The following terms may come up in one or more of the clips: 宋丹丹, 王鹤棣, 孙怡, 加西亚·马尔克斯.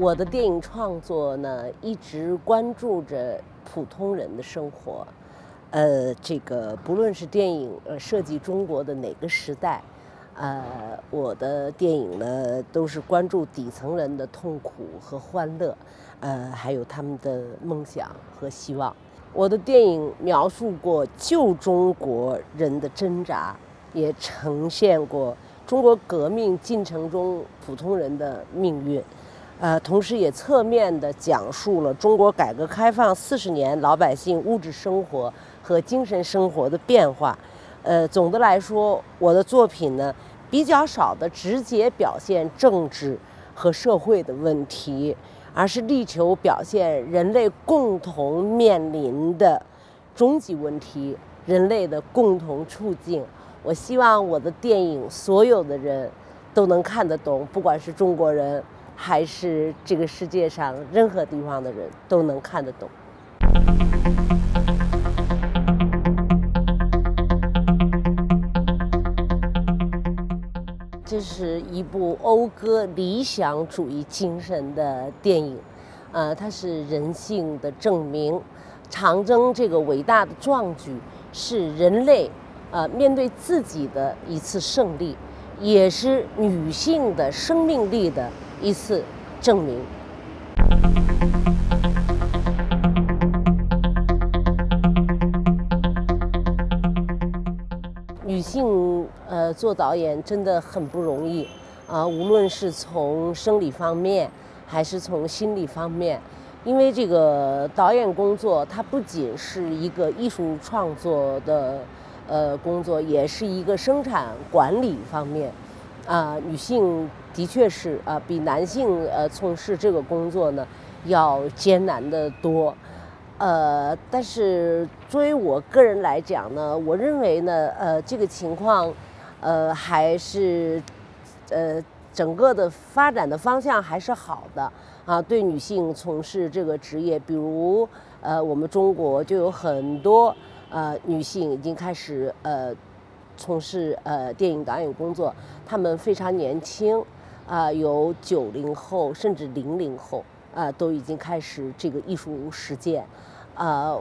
我的电影创作呢，一直关注着普通人的生活。这个不论是电影涉及中国的哪个时代，我的电影呢都是关注底层人的痛苦和欢乐，还有他们的梦想和希望。我的电影描述过旧中国人的挣扎，也呈现过中国革命进程中普通人的命运。同时也侧面地讲述了中国改革开放40年老百姓物质生活和精神生活的变化。总的来说，我的作品呢比较少地直接表现政治和社会的问题，而是力求表现人类共同面临的终极问题，人类的共同处境。我希望我的电影所有的人都能看得懂，不管是中国人，还是这个世界上任何地方的人都能看得懂。这是一部讴歌理想主义精神的电影，它是人性的证明。长征这个伟大的壮举是人类面对自己的一次胜利，也是女性的生命力的一次证明。女性做导演真的很不容易啊，无论是从生理方面还是从心理方面，因为这个导演工作它不仅是一个艺术创作的工作，也是一个生产管理方面。女性的确是比男性从事这个工作呢要艰难得多。但是作为我个人来讲呢，我认为呢这个情况还是整个的发展的方向还是好的啊。对女性从事这个职业，比如我们中国就有很多女性已经开始从事电影导演工作，他们非常年轻，有90后甚至00后，都已经开始这个艺术实践，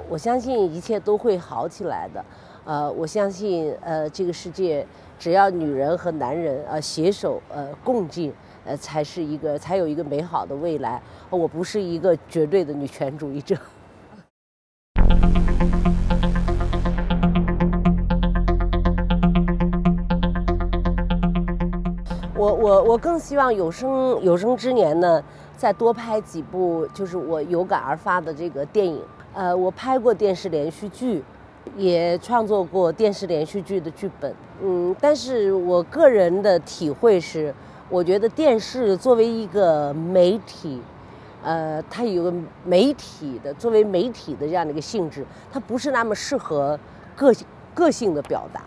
我相信一切都会好起来的，我相信这个世界只要女人和男人携手共进，才有一个美好的未来。我不是一个绝对的女权主义者。我更希望有生之年呢，再多拍几部就是我有感而发的这个电影。我拍过电视连续剧，也创作过电视连续剧的剧本。但是我个人的体会是，我觉得电视作为一个媒体，它有个作为媒体的这样的一个性质，它不是那么适合个性的表达。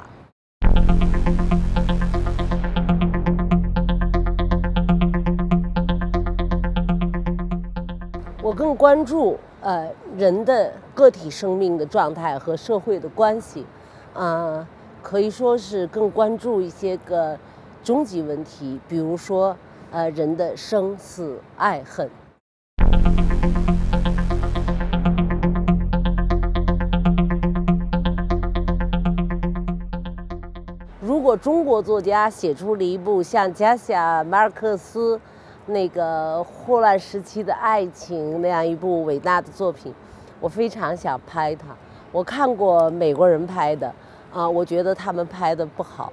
我更关注人的个体生命的状态和社会的关系，可以说是更关注一些个终极问题，比如说人的生死爱恨。如果中国作家写出了一部像加西亚·马尔克斯那个霍乱时期的爱情那样一部伟大的作品，我非常想拍它。我看过美国人拍的，我觉得他们拍的不好。